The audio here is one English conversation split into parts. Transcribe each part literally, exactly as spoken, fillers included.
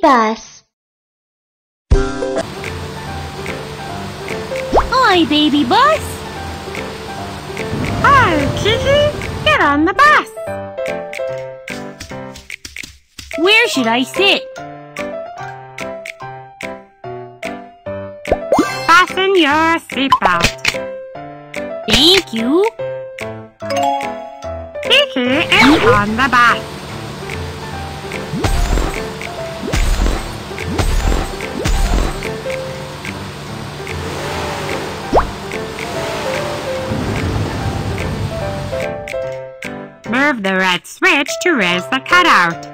Bus. Oi, Baby Bus. Oh, Kiki, get on the bus. Where should I sit? Fasten your seatbelt. Thank you. Kiki is on the bus. Move the red switch to raise the cutout.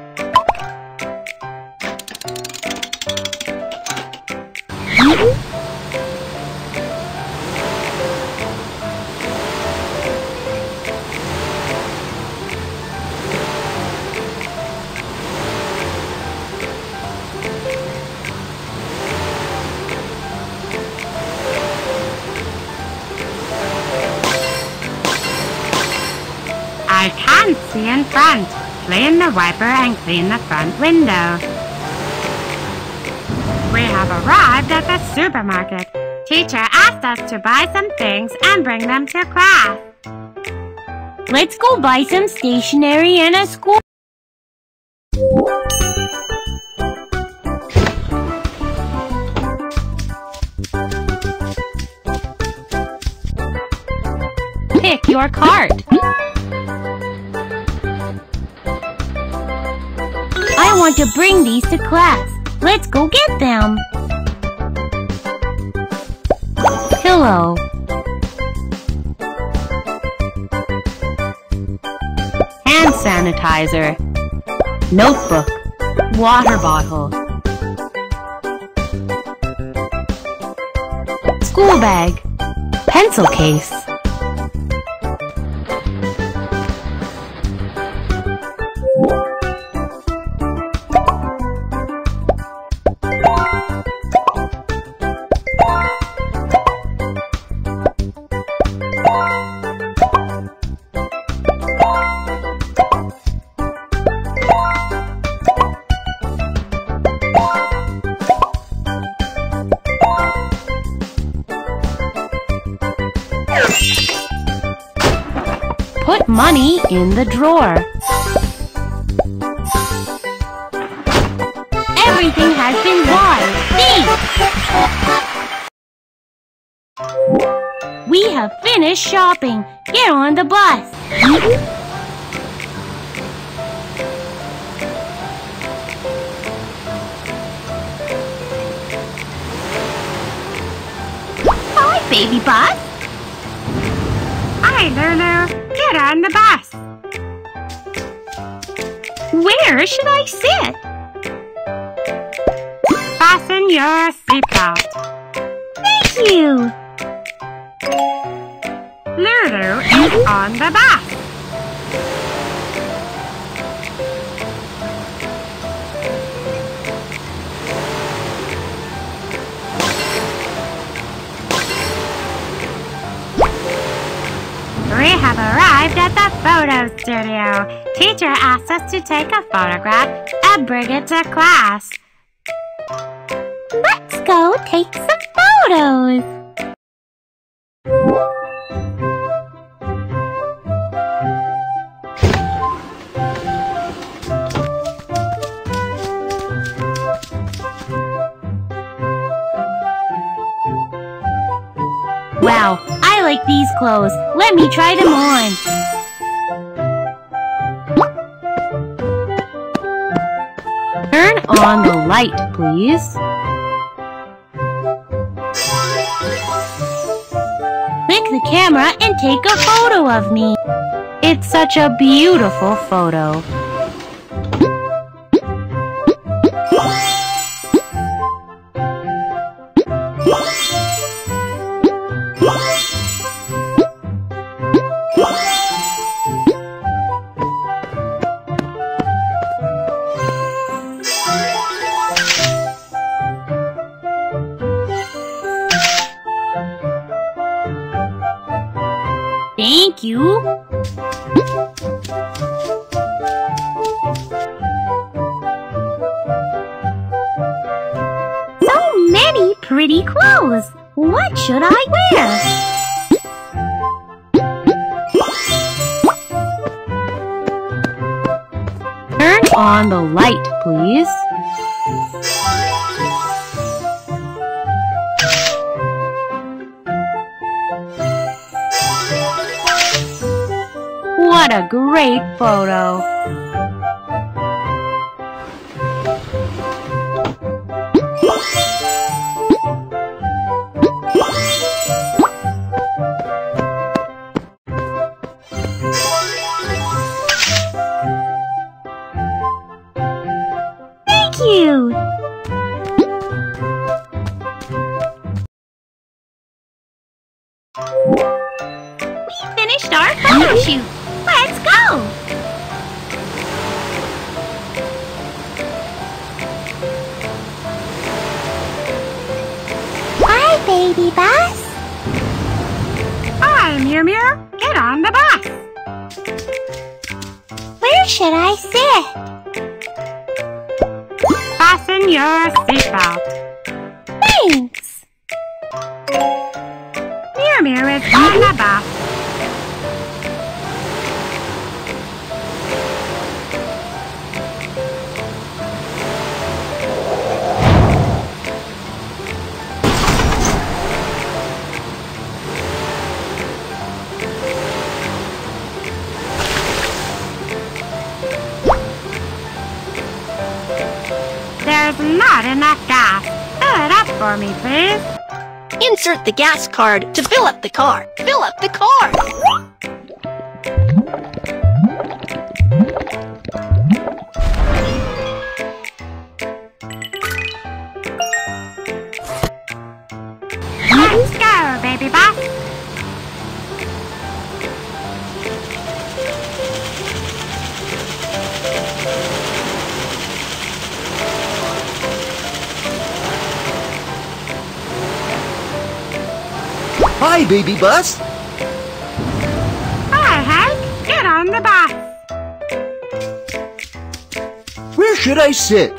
I can't see in front. Clean the wiper and clean the front window. We have arrived at the supermarket. Teacher asked us to buy some things and bring them to class. Let's go buy some stationery and a school. Pick your cart. I want to bring these to class. Let's go get them. Pillow. Hand sanitizer. Notebook. Water bottle. School bag. Pencil case. Put money in the drawer. Everything has been bought. Thanks! We have finished shopping. Get on the bus. Hi, Baby Bus. Hi, Lulu. Get on the bus. Where should I sit? Fasten your seatbelt. Thank you. Lulu is on the bus. We have arrived at the photo studio. Teacher asked us to take a photograph and bring it to class. Let's go take some photos. Wow, I like these clothes. Let me try them on. Turn on the light, please. Click the camera and take a photo of me. It's such a beautiful photo. Thank you. pretty clothes. What should I wear? Turn on the light, please. What a great photo! Baby bus? Hi, Mew Mew. Get on the bus. Where should I sit? Fasten your seatbelt. Thanks. Mew Mew is on the bus. Not enough gas. Fill it up for me, please. Insert the gas card to fill up the car. Fill up the car. Let's go, baby bus. Hi, baby bus. Hi, Hank. Get on the bus. Where should I sit?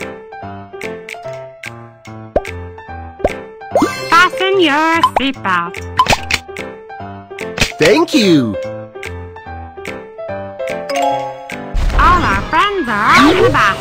Fasten your seatbelt. Thank you. All our friends are on the bus.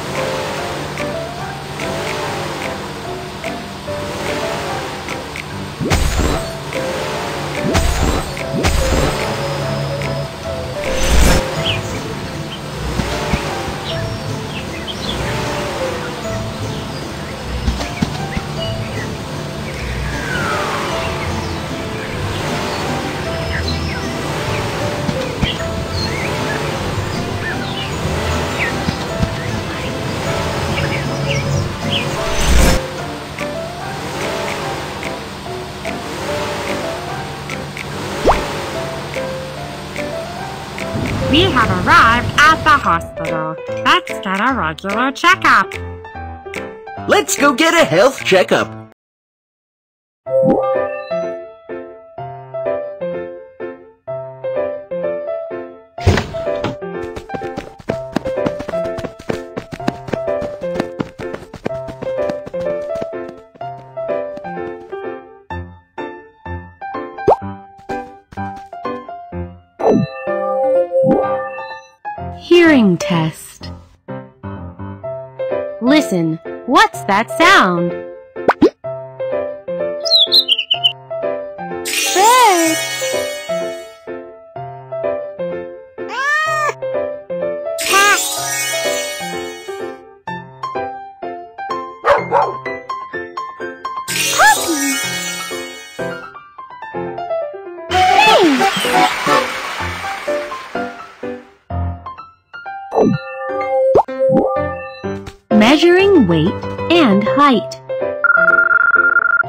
We have arrived at the hospital. Let's get a regular checkup. Let's go get a health checkup. Hearing test. Listen, what's that sound? Bird. Ah. Cat. Puppy. Hey. Measuring weight and height.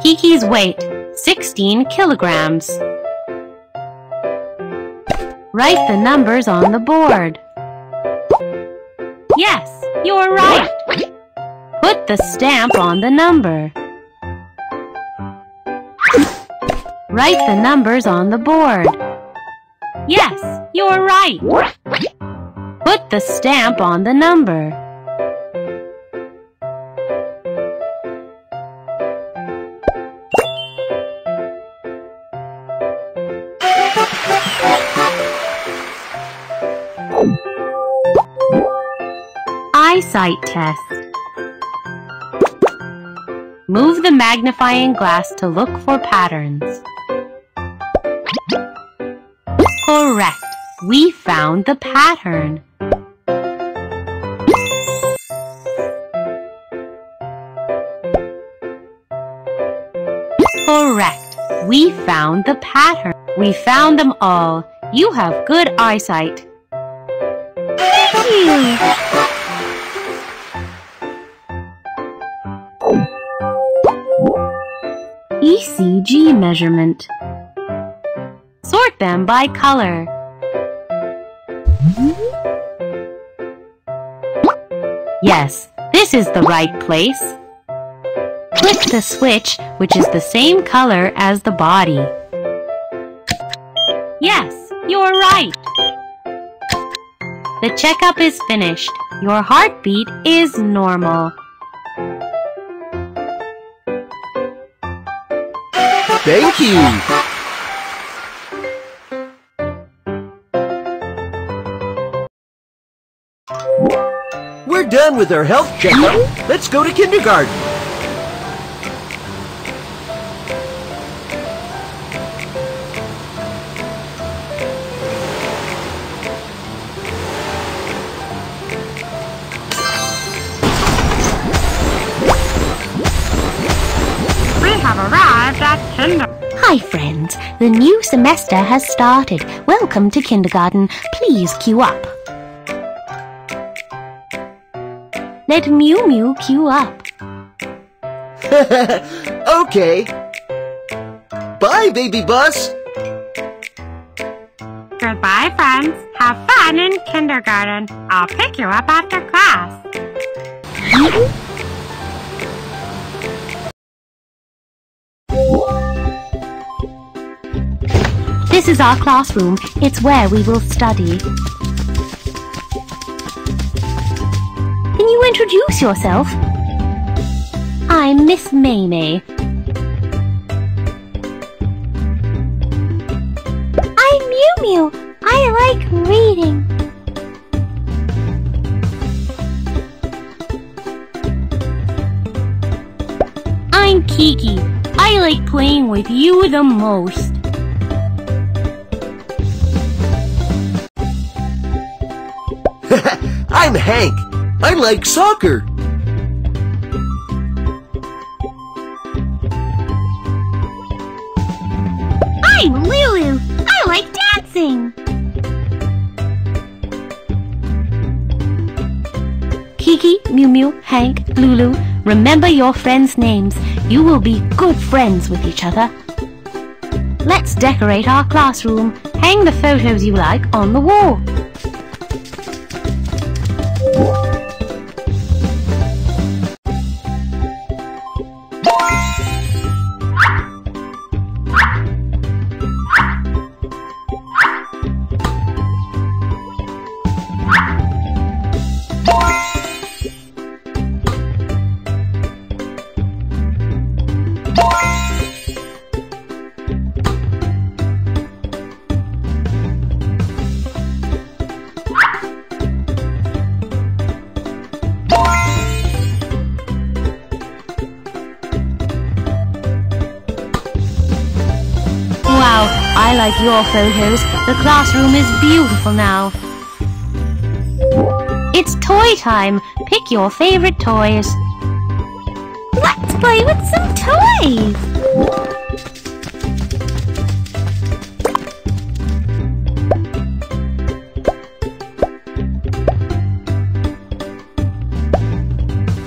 Kiki's weight, sixteen kilograms. Write the numbers on the board. Yes, you're right. Put the stamp on the number. Write the numbers on the board. Yes, you're right. Put the stamp on the number. sight test. Move the magnifying glass to look for patterns. Correct! We found the pattern. Correct! We found the pattern. We found them all. You have good eyesight. Thank you. E C G measurement. Sort them by color. Yes, this is the right place. Click the switch, which is the same color as the body. Yes, you're right. The checkup is finished. Your heartbeat is normal. Thank you! We're done with our health checkup. Let's go to kindergarten. Hi friends, the new semester has started. Welcome to kindergarten. Please queue up. Let Mew Mew queue up. Okay. Bye, Baby Bus. Goodbye, friends. Have fun in kindergarten. I'll pick you up after class. This is our classroom. It's where we will study. Can you introduce yourself? I'm Miss May May. I'm Mew Mew. I like reading. I'm Kiki. I like playing with you the most. I'm Hank. I like soccer. I'm Lulu. I like dancing. Kiki, Mew Mew, Hank, Lulu, remember your friends' names. You will be good friends with each other. Let's decorate our classroom. Hang the photos you like on the wall. Like your photos, the classroom is beautiful now. It's toy time. Pick your favorite toys. Let's play with some toys.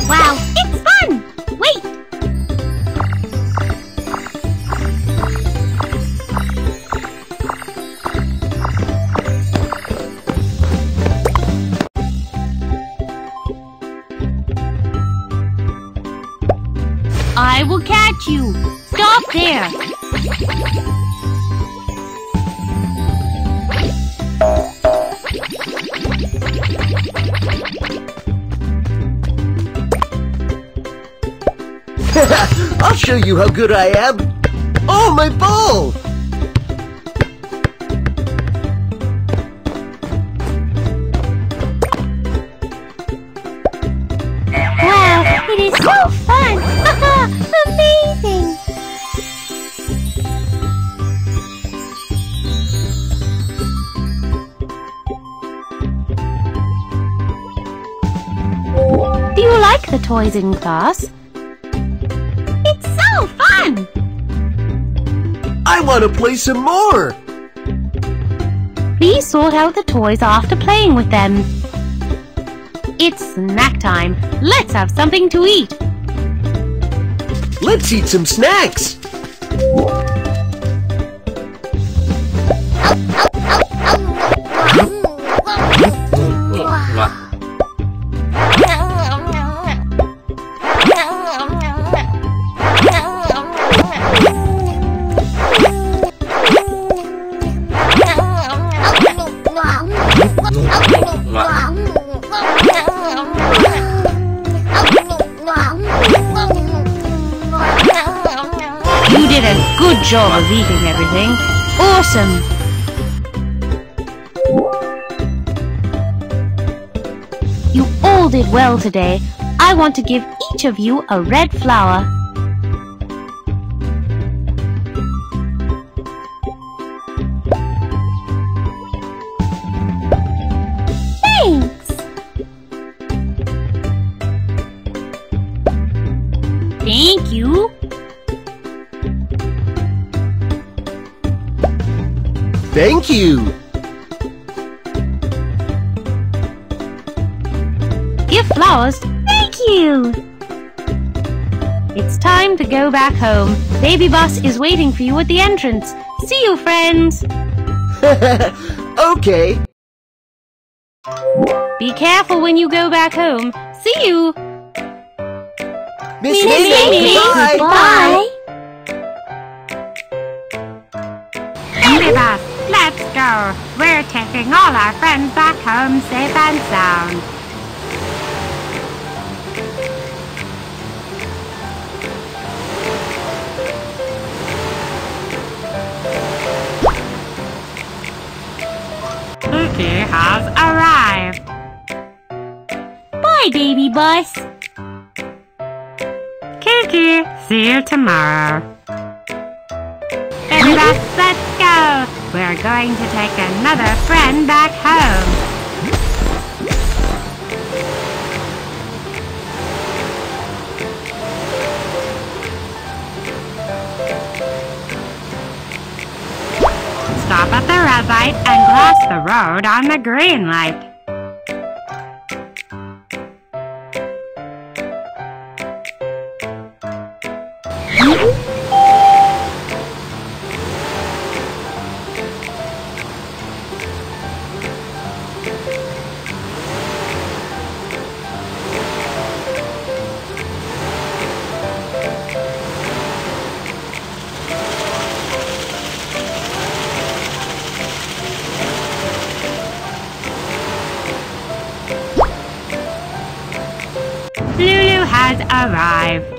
Wow, it's fun. Wait. I will catch you! Stop there! I'll show you how good I am! Oh, my ball! Oh, fun! Haha! Amazing! Do you like the toys in class? It's so fun! I want to play some more! We sort out the toys after playing with them. It's snack time. Let's have something to eat. Let's eat some snacks. Good job of eating everything. Awesome! You all did well today. I want to give each of you a red flower. Thanks! Thank you! Thank you! Give flowers. Thank you! It's time to go back home. Baby Bus is waiting for you at the entrance. See you, friends! Okay! Be careful when you go back home. See you! Miss May May! Bye! Bye! Baby Bus! Let's go! We're taking all our friends back home safe and sound. Kiki has arrived! Bye, Baby Bus! Kiki, see you tomorrow. Baby Bus, let's go! We're going to take another friend back home. Stop at the red light and cross the road on the green light. Lulu has arrived.